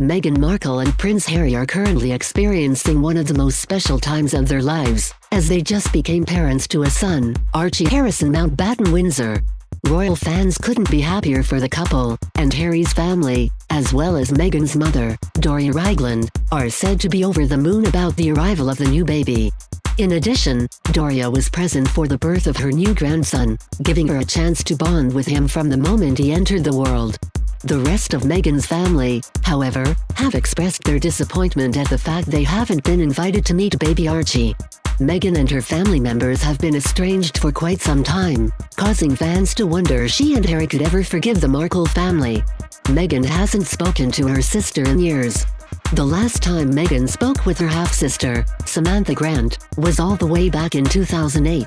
Meghan Markle and Prince Harry are currently experiencing one of the most special times of their lives, as they just became parents to a son, Archie Harrison Mountbatten Windsor. Royal fans couldn't be happier for the couple, and Harry's family, as well as Meghan's mother, Doria Ragland, are said to be over the moon about the arrival of the new baby. In addition, Doria was present for the birth of her new grandson, giving her a chance to bond with him from the moment he entered the world. The rest of Meghan's family, however, have expressed their disappointment at the fact they haven't been invited to meet baby Archie. Meghan and her family members have been estranged for quite some time, causing fans to wonder if she and Harry could ever forgive the Markle family. Meghan hasn't spoken to her sister in years. The last time Meghan spoke with her half-sister, Samantha Grant, was all the way back in 2008.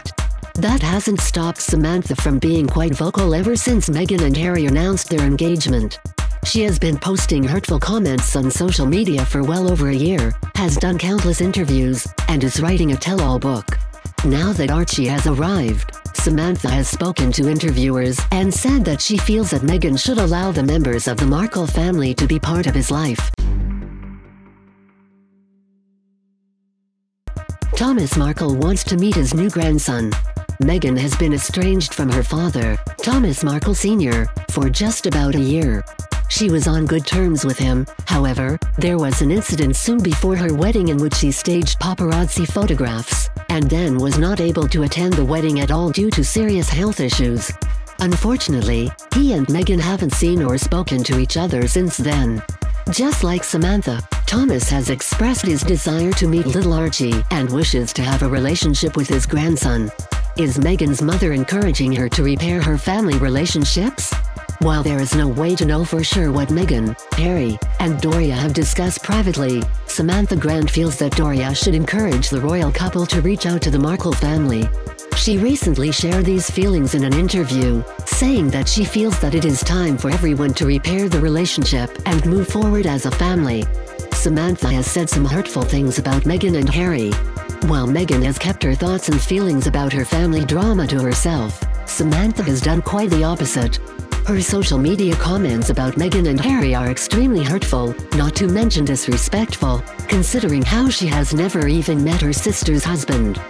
That hasn't stopped Samantha from being quite vocal ever since Meghan and Harry announced their engagement. She has been posting hurtful comments on social media for well over a year, has done countless interviews, and is writing a tell-all book. Now that Archie has arrived, Samantha has spoken to interviewers and said that she feels that Meghan should allow the members of the Markle family to be part of his life. Thomas Markle wants to meet his new grandson. Meghan has been estranged from her father, Thomas Markle Sr., for just about a year. She was on good terms with him, however, there was an incident soon before her wedding in which she staged paparazzi photographs, and then was not able to attend the wedding at all due to serious health issues. Unfortunately, he and Meghan haven't seen or spoken to each other since then. Just like Samantha, Thomas has expressed his desire to meet little Archie and wishes to have a relationship with his grandson. Is Meghan's mother encouraging her to repair her family relationships? While there is no way to know for sure what Meghan, Harry, and Doria have discussed privately, Samantha Grant feels that Doria should encourage the royal couple to reach out to the Markle family. She recently shared these feelings in an interview, saying that she feels that it is time for everyone to repair the relationship and move forward as a family. Samantha has said some hurtful things about Meghan and Harry. While Meghan has kept her thoughts and feelings about her family drama to herself, Samantha has done quite the opposite. Her social media comments about Meghan and Harry are extremely hurtful, not to mention disrespectful, considering how she has never even met her sister's husband.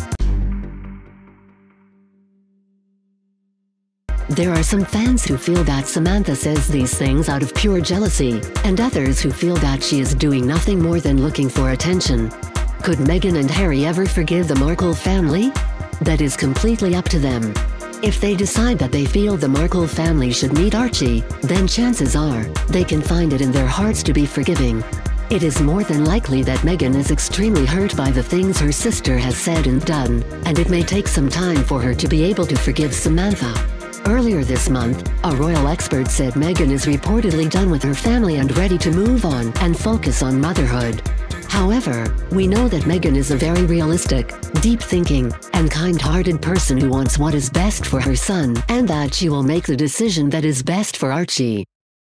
There are some fans who feel that Samantha says these things out of pure jealousy, and others who feel that she is doing nothing more than looking for attention. Could Meghan and Harry ever forgive the Markle family? That is completely up to them. If they decide that they feel the Markle family should meet Archie, then chances are, they can find it in their hearts to be forgiving. It is more than likely that Meghan is extremely hurt by the things her sister has said and done, and it may take some time for her to be able to forgive Samantha. Earlier this month, a royal expert said Meghan is reportedly done with her family and ready to move on and focus on motherhood. However, we know that Meghan is a very realistic, deep-thinking, and kind-hearted person who wants what is best for her son, and that she will make the decision that is best for Archie.